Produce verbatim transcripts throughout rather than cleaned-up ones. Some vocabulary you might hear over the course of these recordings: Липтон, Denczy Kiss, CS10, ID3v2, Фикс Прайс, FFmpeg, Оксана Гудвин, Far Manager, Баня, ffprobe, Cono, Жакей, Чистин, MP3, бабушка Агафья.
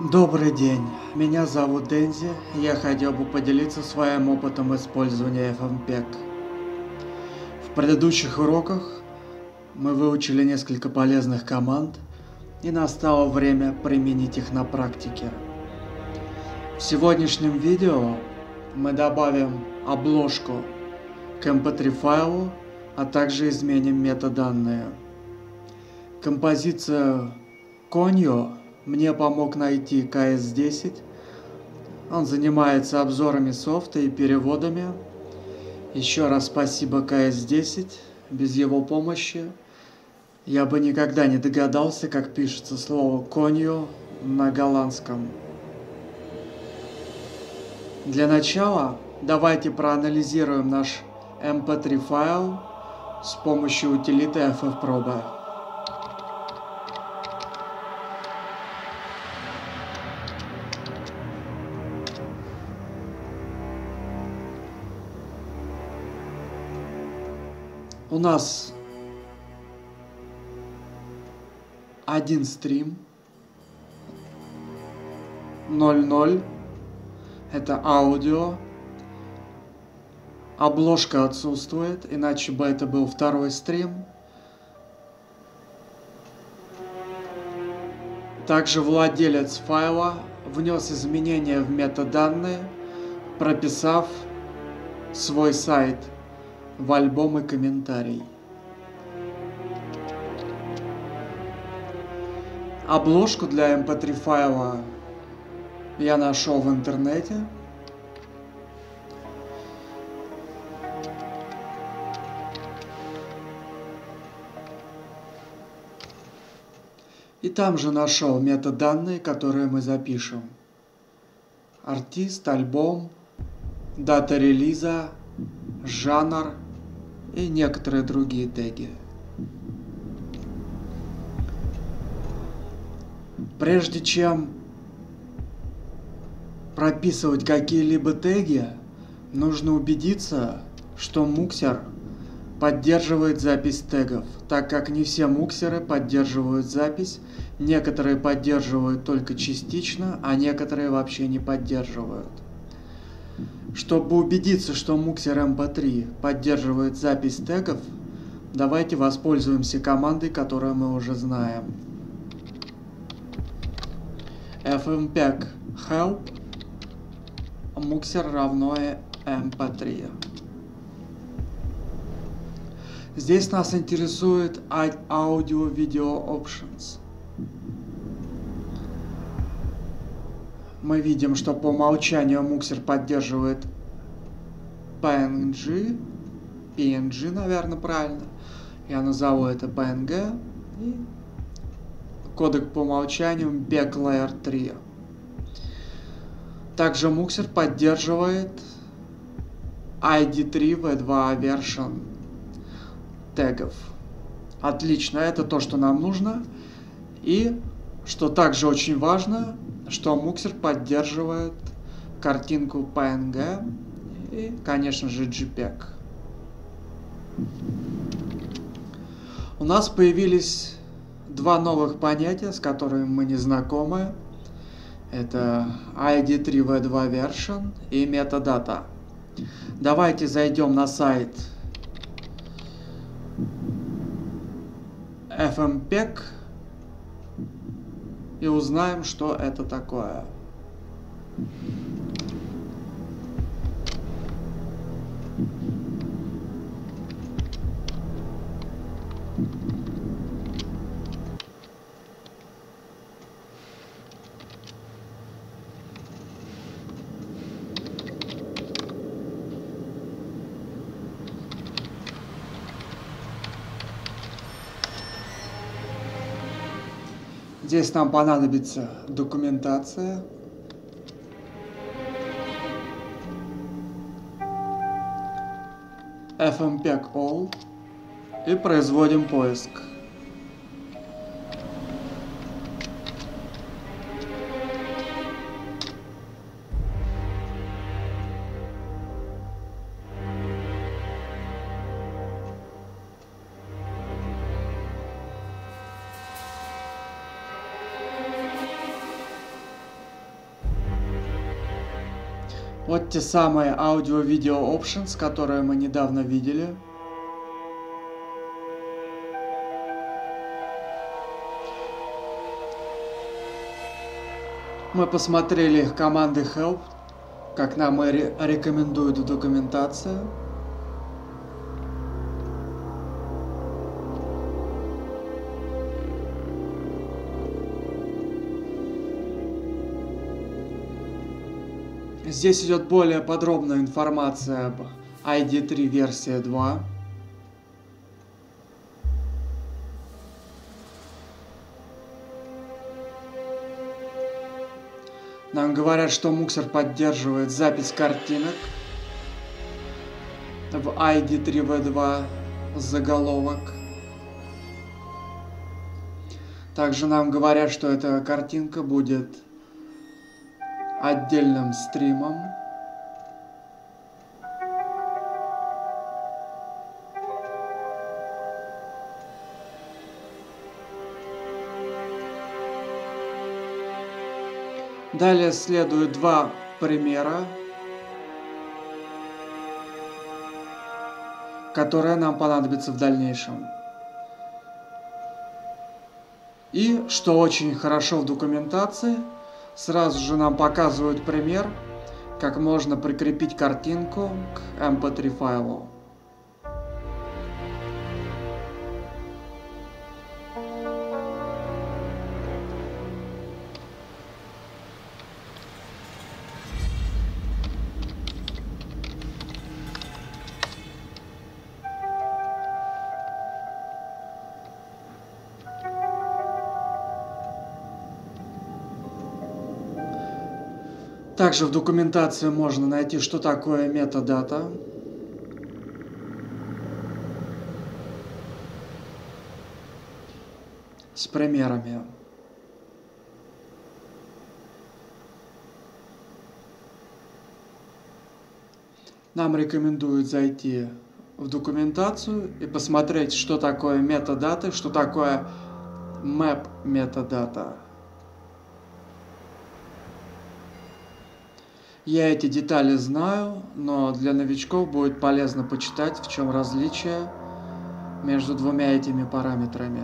Добрый день, меня зовут Дензи, я хотел бы поделиться своим опытом использования FFmpeg. В предыдущих уроках мы выучили несколько полезных команд, и настало время применить их на практике. В сегодняшнем видео мы добавим обложку к эм пэ три файлу, а также изменим метаданные. Композицию Конью мне помог найти си эс десять. Он занимается обзорами софта и переводами. Еще раз спасибо си эс десять. Без его помощи я бы никогда не догадался, как пишется слово «конью» на голландском. Для начала давайте проанализируем наш эм пэ три файл с помощью утилиты ffprobe. У нас один стрим, ноль ноль, это аудио, обложка отсутствует, иначе бы это был второй стрим. Также владелец файла внес изменения в метаданные, прописав свой сайт в альбом и комментарий. Обложку для эм пэ три файла я нашел в интернете. И там же нашел метаданные, которые мы запишем. Артист, альбом, дата релиза, жанр и некоторые другие теги. Прежде чем прописывать какие-либо теги, нужно убедиться, что муксер поддерживает запись тегов, так как не все муксеры поддерживают запись, некоторые поддерживают только частично, а некоторые вообще не поддерживают. Чтобы убедиться, что муксер эм пэ три поддерживает запись тегов, давайте воспользуемся командой, которую мы уже знаем. FFmpeg help муксер равно эм пэ три. Здесь нас интересует audio-video options. Мы видим, что по умолчанию муксер поддерживает пи эн джи, пи эн джи, наверное, правильно. Я назову это пи эн джи. И кодек по умолчанию эм пи и джи Layer три. Также муксер поддерживает ай ди три ви два version тегов. Отлично, это то, что нам нужно. И, что также очень важно, что муксер поддерживает картинку пи эн джи и, конечно же, джи пег. У нас появились два новых понятия, с которыми мы не знакомы. Это ай ди три ви два version и metadata. Давайте зайдем на сайт FFmpeg и узнаем, что это такое. Здесь нам понадобится документация. FFmpeg all и производим поиск. Вот те самые Audio-Video Options, которые мы недавно видели. Мы посмотрели команды Help, как нам и рекомендует документация. Здесь идет более подробная информация об ай ди три версия два. Нам говорят, что муксер поддерживает запись картинок в ай ди три ви два заголовок. Также нам говорят, что эта картинка будет отдельным стримом. Далее следуют два примера, которые нам понадобятся в дальнейшем. И, что очень хорошо в документации, сразу же нам показывают пример, как можно прикрепить картинку к эм пэ три файлу. Также в документации можно найти, что такое метадата. С примерами. Нам рекомендуют зайти в документацию и посмотреть, что такое метадата, что такое map метадата. Я эти детали знаю, но для новичков будет полезно почитать, в чем различие между двумя этими параметрами.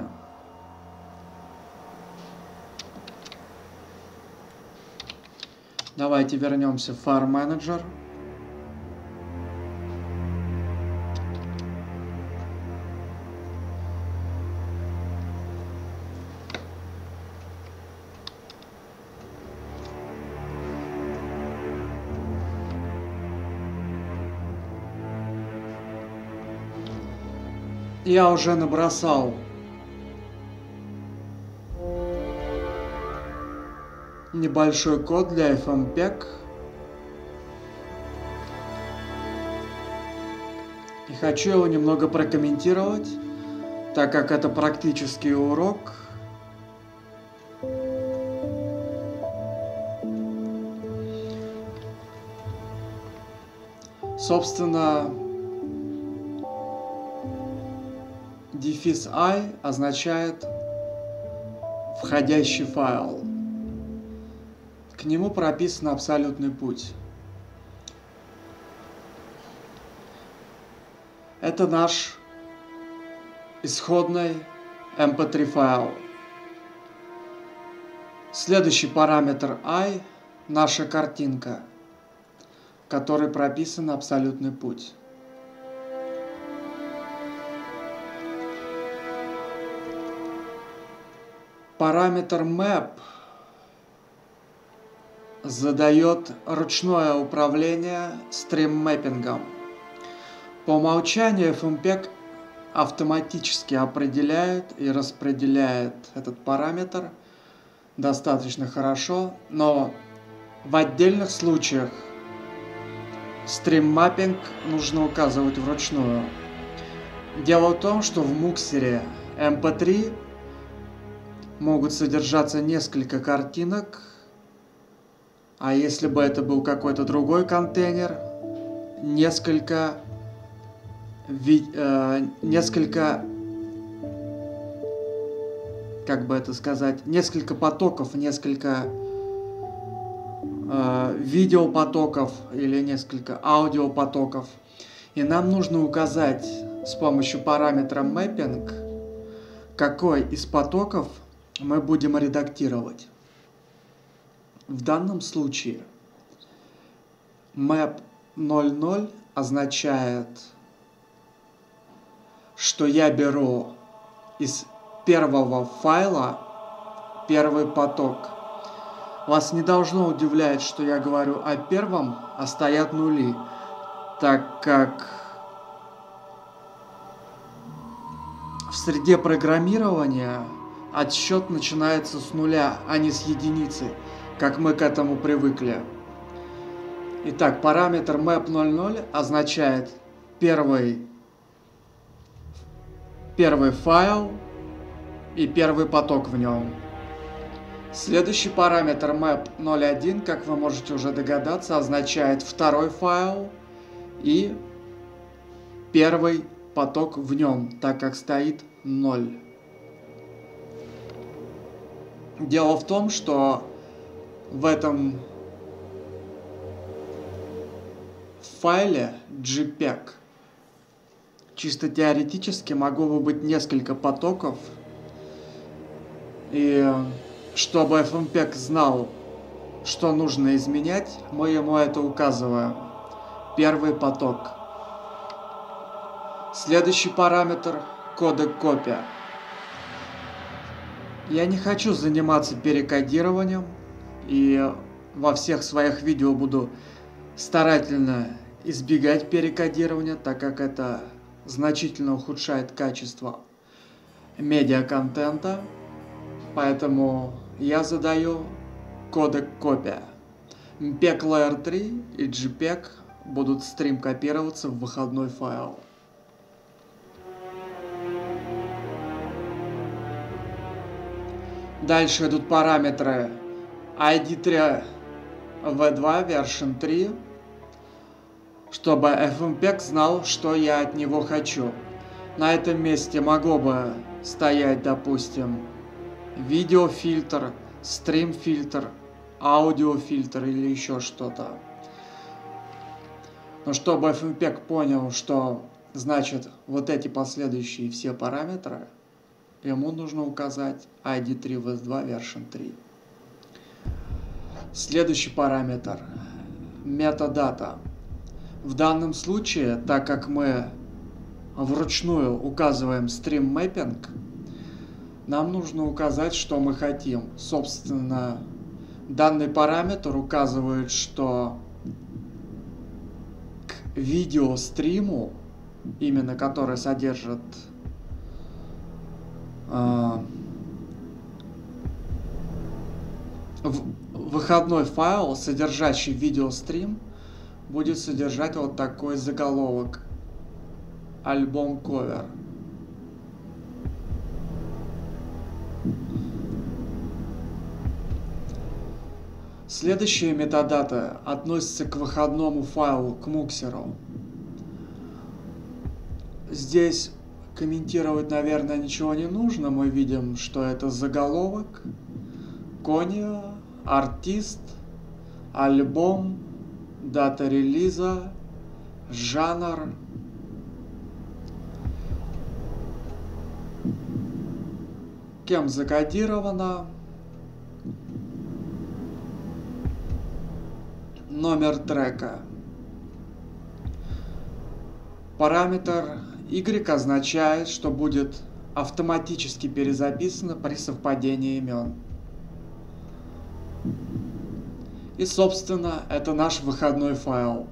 Давайте вернемся в Far Manager. Я уже набросал небольшой код для FFmpeg и хочу его немного прокомментировать, так как это практический урок. Собственно, дефис i означает входящий файл. К нему прописан абсолютный путь. Это наш исходный эм пэ три файл. Следующий параметр i – наша картинка, в которой прописан абсолютный путь. Параметр map задает ручное управление стрим-мэппингом. По умолчанию FFmpeg автоматически определяет и распределяет этот параметр достаточно хорошо, но в отдельных случаях стрим-маппинг нужно указывать вручную. Дело в том, что в муксере эм пэ три могут содержаться несколько картинок, а если бы это был какой-то другой контейнер, несколько, ви, э, несколько, как бы это сказать, несколько потоков, несколько э, видеопотоков или несколько аудиопотоков. И нам нужно указать с помощью параметра mapping, какой из потоков мы будем редактировать. В данном случае map ноль ноль означает, что я беру из первого файла первый поток. Вас не должно удивлять, что я говорю о первом, а стоят нули, так как в среде программирования отсчет начинается с нуля, а не с единицы, как мы к этому привыкли. Итак, параметр map ноль ноль означает первый, первый файл и первый поток в нем. Следующий параметр map ноль один, как вы можете уже догадаться, означает второй файл и первый поток в нем, так как стоит ноль. Дело в том, что в этом в файле джи пег чисто теоретически могло бы быть несколько потоков, и чтобы FFmpeg знал, что нужно изменять, мы ему это указываем. Первый поток. Следующий параметр — кодек копия. Я не хочу заниматься перекодированием, и во всех своих видео буду старательно избегать перекодирования, так как это значительно ухудшает качество медиа-контента. Поэтому я задаю кодек копия. эм пег лэйер три и джи пег будут стрим копироваться в выходной файл. Дальше идут параметры ай ди три ви два вершн три, чтобы FFmpeg знал, что я от него хочу. На этом месте могло бы стоять, допустим, видеофильтр, стрим-фильтр, аудиофильтр или еще что-то. Но чтобы FFmpeg понял, что значит вот эти последующие все параметры, ему нужно указать ай ди три ви два вершн три. Следующий параметр — метадата. В данном случае, так как мы вручную указываем стрим mapping, нам нужно указать, что мы хотим. Собственно, данный параметр указывает, что к видеостриму, именно который содержит э, в выходной файл, содержащий видеострим, будет содержать вот такой заголовок: альбом ковер. Следующие метадаты относятся к выходному файлу, к муксеру. Здесь комментировать, наверное, ничего не нужно. Мы видим, что это заголовок, коня, артист, альбом, дата релиза, жанр. Кем закодировано. Номер трека. Параметр Y означает, что будет автоматически перезаписано при совпадении имен. И, собственно, это наш выходной файл.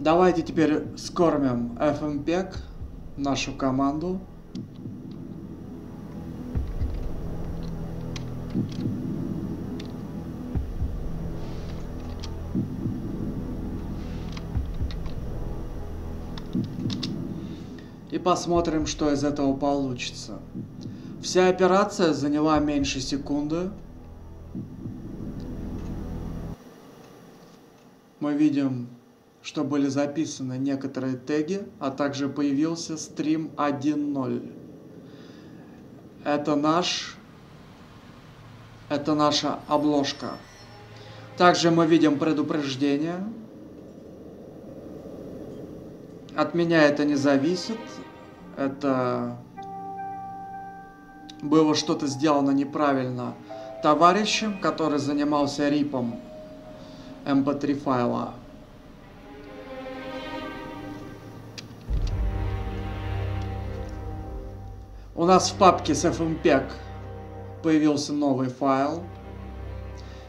Давайте теперь скормим FFmpeg нашу команду. И посмотрим, что из этого получится. Вся операция заняла меньше секунды. Мы видим, что были записаны некоторые теги, а также появился стрим один ноль. Это наш, это наша обложка. Также мы видим предупреждение. От меня это не зависит. Это было что-то сделано неправильно товарищем, который занимался рипом эм пэ три файла. У нас в папке с эф эм пег появился новый файл.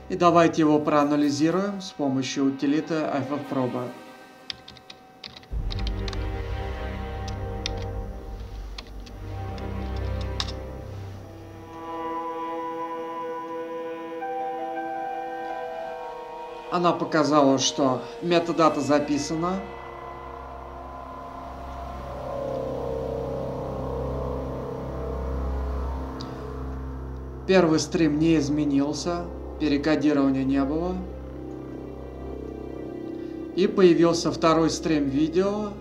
И давайте его проанализируем с помощью утилиты эф эф проба. Она показала, что метадата записана. Первый стрим не изменился, перекодирования не было. И появился второй стрим видео,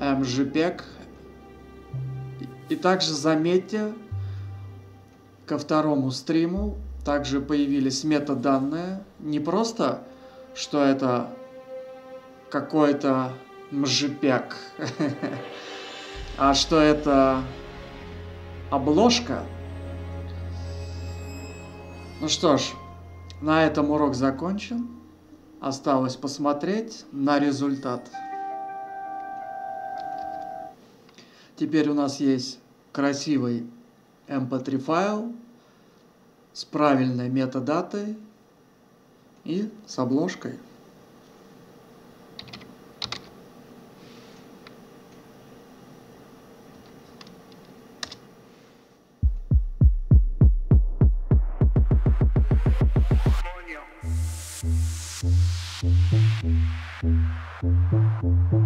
эм джей пег. И также заметьте, ко второму стриму также появились метаданные. Не просто, что это какой-то эм джей пег, а что это обложка. Ну что ж, на этом урок закончен. Осталось посмотреть на результат. Теперь у нас есть красивый эм пэ три файл с правильной метадатой и с обложкой. Thank you.